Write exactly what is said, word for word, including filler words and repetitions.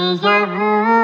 vous avoue.